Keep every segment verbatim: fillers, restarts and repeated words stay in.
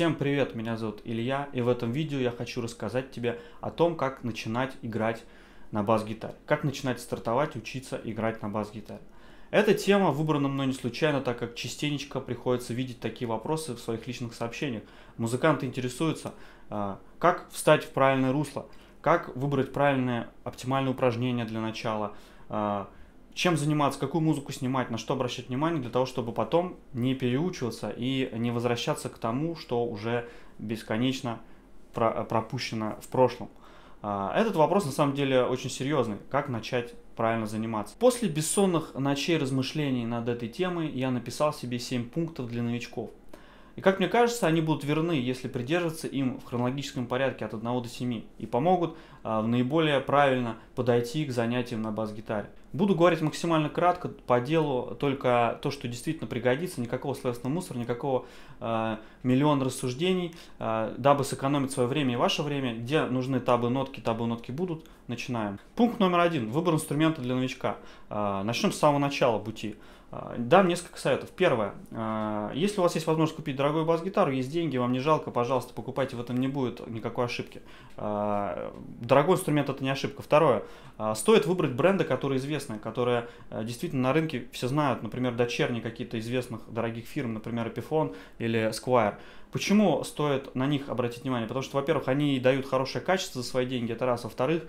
Всем привет, меня зовут Илья, и в этом видео я хочу рассказать тебе о том, как начинать играть на бас-гитаре. Как начинать стартовать, учиться играть на бас-гитаре. Эта тема выбрана мной не случайно, так как частенько приходится видеть такие вопросы в своих личных сообщениях. Музыканты интересуются, как встать в правильное русло, как выбрать правильное, оптимальное упражнение для начала, чем заниматься, какую музыку снимать, на что обращать внимание, для того, чтобы потом не переучиваться и не возвращаться к тому, что уже бесконечно пропущено в прошлом. Этот вопрос на самом деле очень серьезный. Как начать правильно заниматься? После бессонных ночей размышлений над этой темой я написал себе семь пунктов для новичков. И как мне кажется, они будут верны, если придерживаться им в хронологическом порядке от одного до семи и помогут э, наиболее правильно подойти к занятиям на бас-гитаре. Буду говорить максимально кратко, по делу, только то, что действительно пригодится, никакого словесного мусора, никакого э, миллиона рассуждений, э, дабы сэкономить свое время и ваше время, где нужны табы нотки, табы нотки будут, начинаем. Пункт номер один. Выбор инструмента для новичка. Э, начнем с самого начала пути. Дам несколько советов. Первое. Если у вас есть возможность купить дорогую бас-гитару, есть деньги, вам не жалко, пожалуйста, покупайте, в этом не будет никакой ошибки. Дорогой инструмент — это не ошибка. Второе. Стоит выбрать бренды, которые известны, которые действительно на рынке все знают, например, дочерние какие-то известных дорогих фирм, например, Epiphone или Squire. Почему стоит на них обратить внимание? Потому что, во-первых, они дают хорошее качество за свои деньги, это раз. Во-вторых,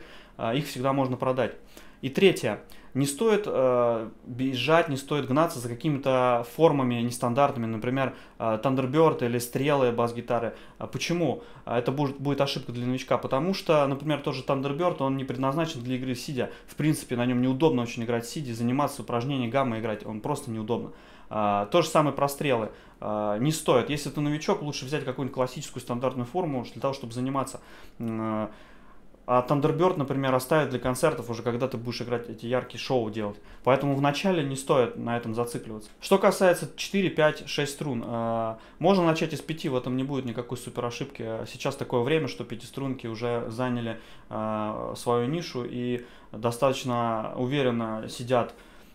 их всегда можно продать. И третье. Не стоит э, бежать, не стоит гнаться за какими-то формами нестандартными, например, Thunderbird или стрелы бас-гитары. Почему? Это будет, будет ошибка для новичка, потому что, например, тоже Thunderbird, он не предназначен для игры сидя. В принципе, на нем неудобно очень играть сидя, заниматься упражнением гамма играть, он просто неудобно. Э, то же самое про стрелы. Э, не стоит. Если ты новичок, лучше взять какую-нибудь классическую стандартную форму для того, чтобы заниматься. А Thunderbird, например, оставит для концертов уже, когда ты будешь играть эти яркие шоу делать. Поэтому вначале не стоит на этом зацикливаться. Что касается четыре, пять, шесть струн. Э, можно начать из пяти, в этом не будет никакой супер ошибки. Сейчас такое время, что пятиструнки уже заняли э, свою нишу и достаточно уверенно сидят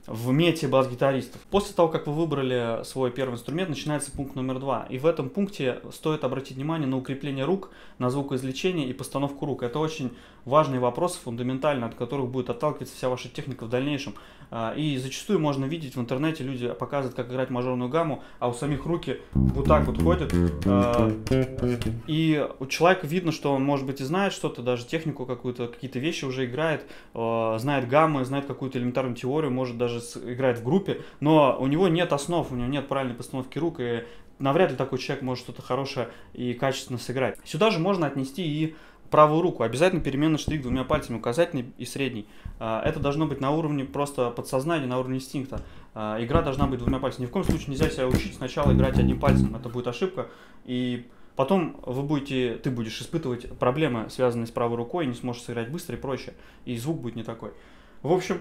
в мете бас-гитаристов. После того, как вы выбрали свой первый инструмент, начинается пункт номер два. И в этом пункте стоит обратить внимание на укрепление рук, на звукоизвлечение и постановку рук. Это очень важные вопросы, фундаментально, от которых будет отталкиваться вся ваша техника в дальнейшем. И зачастую можно видеть в интернете, люди показывают, как играть мажорную гамму, а у самих руки вот так вот ходят. И у человека видно, что он, может быть, и знает что-то, даже технику какую-то, какие-то вещи уже играет, знает гаммы, знает какую-то элементарную теорию, может даже играет в группе, но у него нет основ, у него нет правильной постановки рук, и навряд ли такой человек может что-то хорошее и качественно сыграть. Сюда же можно отнести и правую руку. Обязательно переменный штрих двумя пальцами, указательный и средний. Это должно быть на уровне просто подсознания, на уровне инстинкта. Игра должна быть двумя пальцами. Ни в коем случае нельзя себя учить сначала играть одним пальцем, это будет ошибка, и потом вы будете, ты будешь испытывать проблемы, связанные с правой рукой, не сможешь сыграть быстро и прочее, и звук будет не такой. В общем,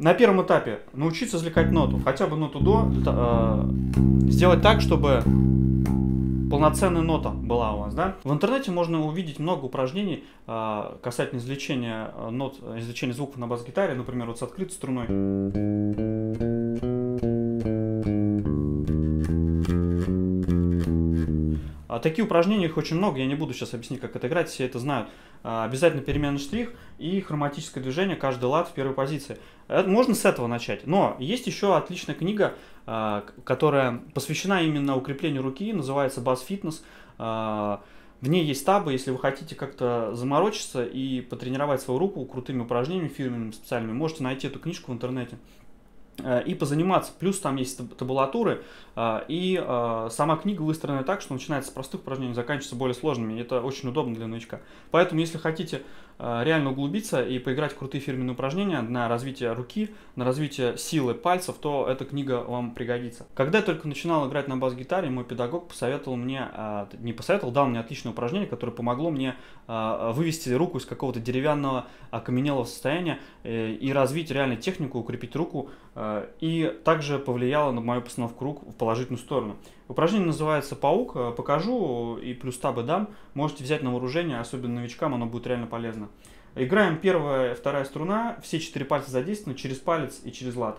на первом этапе научиться извлекать ноту, хотя бы ноту до, э, сделать так, чтобы полноценная нота была у вас, да? В интернете можно увидеть много упражнений э, касательно извлечения нот, извлечения звуков на бас-гитаре, например, вот с открытой струной. Такие упражнения, их очень много, я не буду сейчас объяснить, как это играть, все это знают. Обязательно переменный штрих и хроматическое движение, каждый лад в первой позиции. Это, можно с этого начать, но есть еще отличная книга, которая посвящена именно укреплению руки, называется «Bass Fitness». В ней есть табы, если вы хотите как-то заморочиться и потренировать свою руку крутыми упражнениями фирменными, специальными, можете найти эту книжку в интернете и позаниматься. Плюс там есть табулатуры, и сама книга выстроена так, что начинается с простых упражнений, заканчивается более сложными, и это очень удобно для новичка. Поэтому, если хотите реально углубиться и поиграть в крутые фирменные упражнения на развитие руки, на развитие силы пальцев, то эта книга вам пригодится. Когда я только начинал играть на бас-гитаре, мой педагог посоветовал мне, не посоветовал, дал мне отличное упражнение, которое помогло мне вывести руку из какого-то деревянного, окаменелого состояния и развить реально технику, укрепить руку, и также повлияло на мою постановку рук в положительную сторону. Упражнение называется «Паук». Покажу и плюс табы дам. Можете взять на вооружение, особенно новичкам, оно будет реально полезно. Играем первая, вторая струна. Все четыре пальца задействованы через палец и через лад.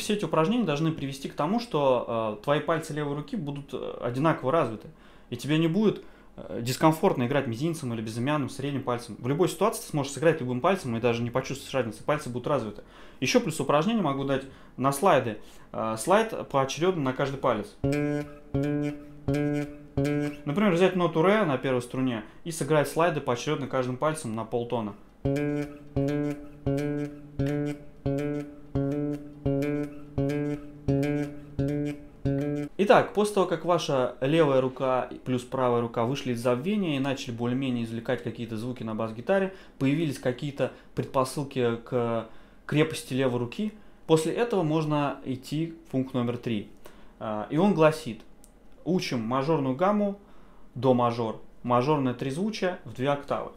все эти упражнения должны привести к тому, что э, твои пальцы левой руки будут одинаково развиты. И тебе не будет э, дискомфортно играть мизинцем или безымянным, средним пальцем. В любой ситуации ты сможешь сыграть любым пальцем и даже не почувствуешь разницы, пальцы будут развиты. Еще плюс упражнение могу дать на слайды. Э, слайд поочередно на каждый палец. Например, взять ноту ре на первой струне и сыграть слайды поочередно каждым пальцем на полтона. Итак, после того, как ваша левая рука плюс правая рука вышли из забвения и начали более-менее извлекать какие-то звуки на бас-гитаре, появились какие-то предпосылки к крепости левой руки, после этого можно идти в пункт номер три. И он гласит: учим мажорную гамму, до мажор, мажорное трезвучие в две октавы.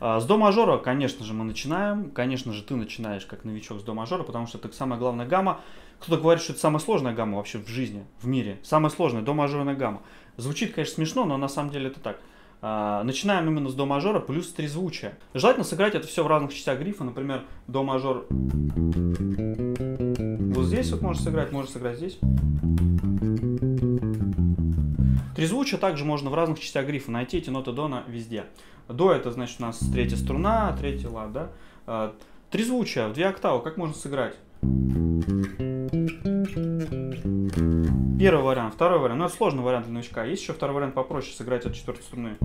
С до мажора, конечно же, мы начинаем. Конечно же, ты начинаешь как новичок с до мажора, потому что это самая главная гамма. Кто-то говорит, что это самая сложная гамма вообще в жизни, в мире. Самая сложная до мажорная гамма. Звучит, конечно, смешно, но на самом деле это так. Начинаем именно с до мажора плюс трезвучие. Желательно сыграть это все в разных частях грифа. Например, до мажор вот здесь вот можно сыграть, можно сыграть здесь. Трезвучие также можно в разных частях грифа найти, эти ноты дона везде. До — это значит у нас третья струна, третий лад, да? Трезвучие в две октавы как можно сыграть? Первый вариант, второй вариант. Ну, это сложный вариант для новичка. Есть еще второй вариант попроще — сыграть от четвертой струны.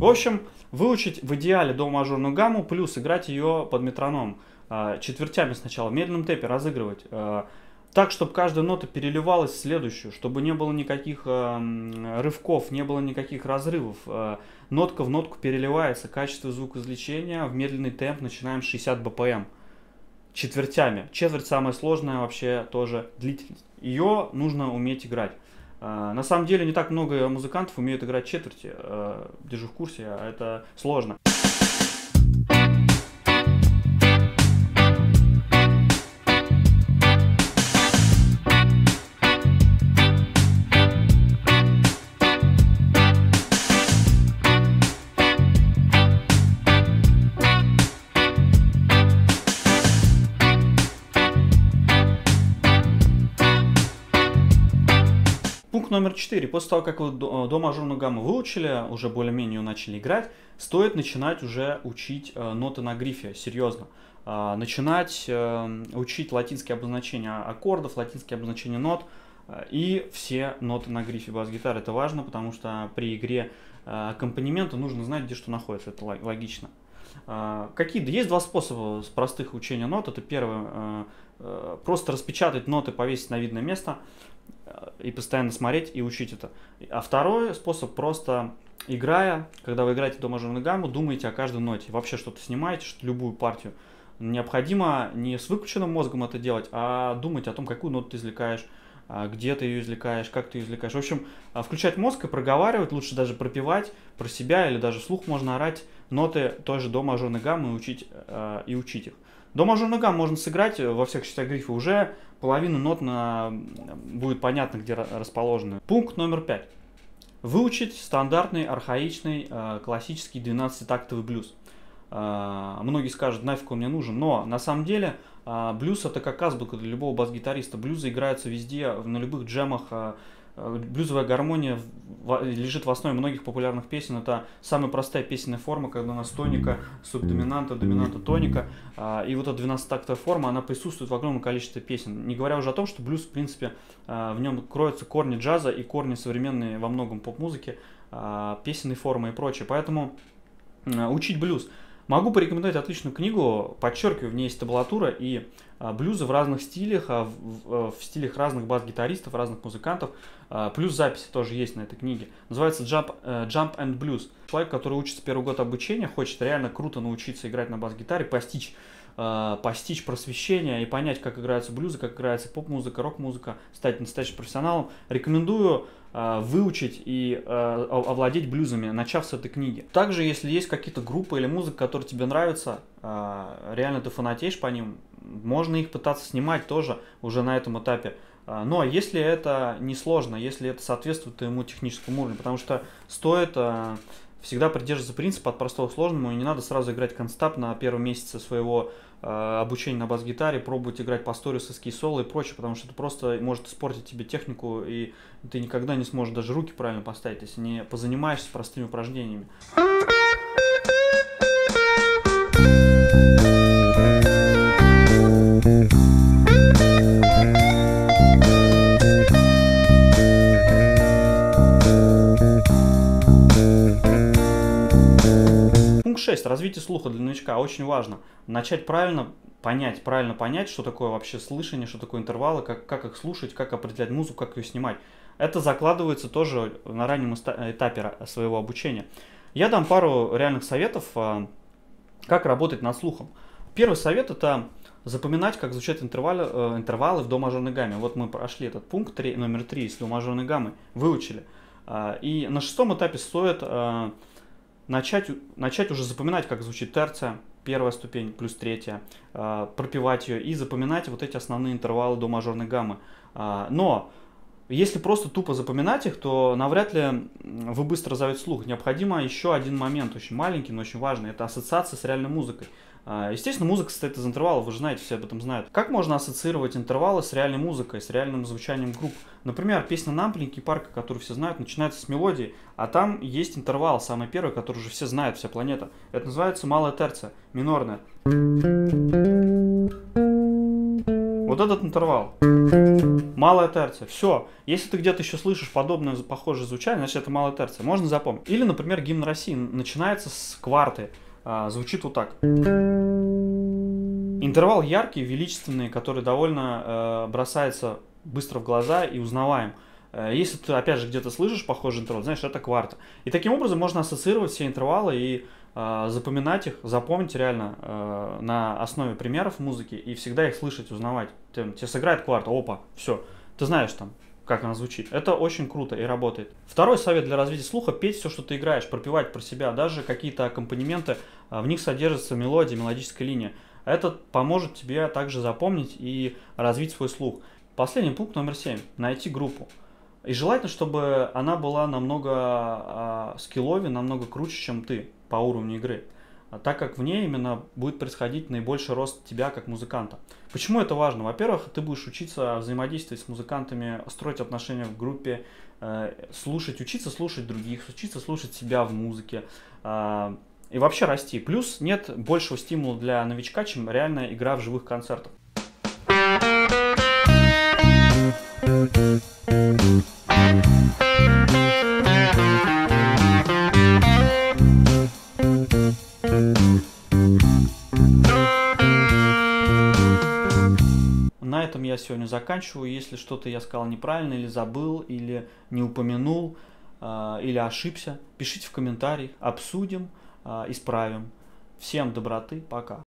В общем, выучить в идеале до-мажорную гамму, плюс играть ее под метроном. Четвертями сначала, в медленном темпе разыгрывать. Так, чтобы каждая нота переливалась в следующую, чтобы не было никаких рывков, не было никаких разрывов. Нотка в нотку переливается, качество звукоизвлечения в медленный темп начинаем с шестидесяти бэ пэ эм. Четвертями. Четверть самая сложная вообще тоже длительность. Ее нужно уметь играть. На самом деле не так много музыкантов умеют играть четверти. Держу в курсе, а это сложно. Номер четыре. После того, как вы до мажорную гамму выучили, уже более-менее начали играть, стоит начинать уже учить э, ноты на грифе, серьезно. Э, начинать э, учить латинские обозначения аккордов, латинские обозначения нот э, и все ноты на грифе бас-гитары. Это важно, потому что при игре э, аккомпанемента нужно знать, где что находится. Это логично. Э, какие-то есть два способа простых учения нот. Это первое. Э, э, просто распечатать ноты, повесить на видное место и постоянно смотреть и учить это. А второй способ — просто играя, когда вы играете до мажорную гамму, думаете о каждой ноте, вообще что-то снимаете, что любую партию. Необходимо не с выключенным мозгом это делать, а думать о том, какую ноту ты извлекаешь, где ты ее извлекаешь, как ты ее извлекаешь. В общем, включать мозг и проговаривать, лучше даже пропевать про себя или даже вслух можно орать ноты той же до мажорной гаммы и учить, и учить их. До мажорную гамму можно сыграть во всех частях грифа, уже половину нот на... будет понятно, где расположены. Пункт номер пять. Выучить стандартный, архаичный, классический двенадцатитактовый блюз. Многие скажут, нафиг он мне нужен, но на самом деле блюз — это как азбука для любого бас-гитариста. Блюзы играются везде, на любых джемах. Блюзовая гармония лежит в основе многих популярных песен. Это самая простая песенная форма, когда у нас тоника, субдоминанта, доминанта, тоника. И вот эта двенадцатитактовая форма, она присутствует в огромном количестве песен. Не говоря уже о том, что блюз, в принципе, в нем кроются корни джаза и корни современные во многом поп-музыки, песенной формы и прочее. Поэтому учить блюз. Могу порекомендовать отличную книгу, подчеркиваю, в ней есть табулатура и а, блюзы в разных стилях, а, в, в стилях разных бас-гитаристов, разных музыкантов, а, плюс записи тоже есть на этой книге. Называется Jump, Jump and Blues. Человек, который учится первый год обучения, хочет реально круто научиться играть на бас-гитаре, постичь, а, постичь просвещение и понять, как играются блюзы, как играется поп-музыка, рок-музыка, стать настоящим профессионалом. Рекомендую выучить и овладеть блюзами, начав с этой книги. Также, если есть какие-то группы или музыка, которые тебе нравятся, реально ты фанатеешь по ним, можно их пытаться снимать тоже уже на этом этапе. Но если это не сложно, если это соответствует ему техническому уровню, потому что стоит всегда придерживаться принципа от простого к сложному, и не надо сразу играть констап на первом месяце своего обучения на бас-гитаре, пробовать играть по сторис, эски, соло и прочее, потому что это просто может испортить тебе технику, и ты никогда не сможешь даже руки правильно поставить, если не позанимаешься простыми упражнениями. шесть. Развитие слуха для новичка очень важно. Начать правильно понять, правильно понять, что такое вообще слышание, что такое интервалы, как, как их слушать, как определять музыку, как ее снимать. Это закладывается тоже на раннем этапе своего обучения. Я дам пару реальных советов, как работать над слухом. Первый совет — это запоминать, как звучат интервалы, интервалы в до мажорной гамме. Вот мы прошли этот пункт три, номер три из до мажорной гаммы, выучили. И на шестом этапе стоит... Начать, начать уже запоминать, как звучит терция, первая ступень плюс третья, э, пропевать ее и запоминать вот эти основные интервалы до мажорной гаммы. Э, но если просто тупо запоминать их, то навряд ли вы быстро зовете слух. Необходимо еще один момент, очень маленький, но очень важный, это ассоциация с реальной музыкой. Э, естественно, музыка состоит из интервалов, вы же знаете, все об этом знают. Как можно ассоциировать интервалы с реальной музыкой, с реальным звучанием групп? Например, песня «Нампленький парк», которую все знают, начинается с мелодии, а там есть интервал, самый первый, который уже все знают, вся планета. Это называется малая терция, минорная. Вот этот интервал. Малая терция. Все. Если ты где-то еще слышишь подобное, похожее звучание, значит это малая терция. Можно запомнить. Или, например, гимн России начинается с кварты. А, звучит вот так. Интервал яркий, величественный, который довольно э, бросается... быстро в глаза и узнаваем. Если ты, опять же, где-то слышишь похожий интервал, знаешь, это кварта. И таким образом можно ассоциировать все интервалы и э, запоминать их, запомнить реально э, на основе примеров музыки и всегда их слышать, узнавать. Ты, тебе сыграет кварта, опа, все. Ты знаешь там, как она звучит. Это очень круто и работает. Второй совет для развития слуха – петь все, что ты играешь, пропевать про себя. Даже какие-то аккомпанементы, в них содержится мелодия, мелодическая линия. Это поможет тебе также запомнить и развить свой слух. Последний пункт номер семь. Найти группу. И желательно, чтобы она была намного э, скилловее, намного круче, чем ты по уровню игры, так как в ней именно будет происходить наибольший рост тебя как музыканта. Почему это важно? Во-первых, ты будешь учиться взаимодействовать с музыкантами, строить отношения в группе, э, слушать, учиться слушать других, учиться слушать себя в музыке. Э, и вообще расти. Плюс нет большего стимула для новичка, чем реальная игра в живых концертах. На этом я сегодня заканчиваю. Если что-то я сказал неправильно, или забыл, или не упомянул, или ошибся, пишите в комментариях, обсудим, исправим. Всем доброты, пока.